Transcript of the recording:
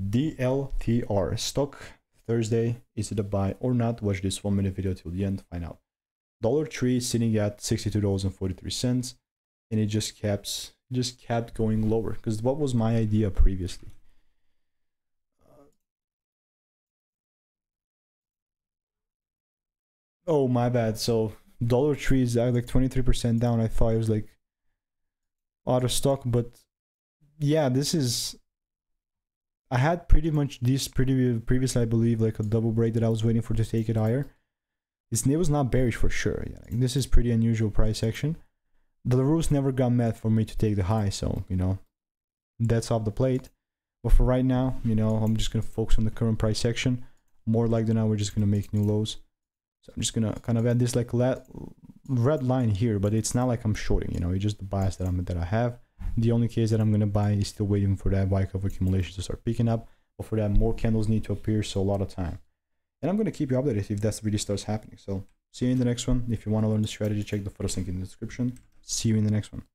DLTR stock Thursday, is it a buy or not? Watch this 1 minute video till the end to find out. Dollar Tree sitting at $62.43, and it just kept going lower, because what was my idea previously? Oh, my bad. So Dollar Tree is like 23% down. I thought it was like out of stock, but yeah, this is, I had pretty much this previously, I believe, like a double break that I was waiting for to take it higher. It was not bearish for sure. Yeah, like, this is pretty unusual price action. The rules never got met for me to take the high, so you know, that's off the plate. But for right now, you know, I'm just gonna focus on the current price action. More like than not, we're just gonna make new lows. So I'm just gonna kind of add this like red line here, but it's not like I'm shorting, you know, it's just the bias that I have. The only case that I'm gonna buy is still waiting for that Y curve accumulation to start picking up, but for that more candles need to appear, so a lot of time. And I'm gonna keep you updated if that really starts happening. So see you in the next one. If you want to learn the strategy, check the first link in the description. See you in the next one.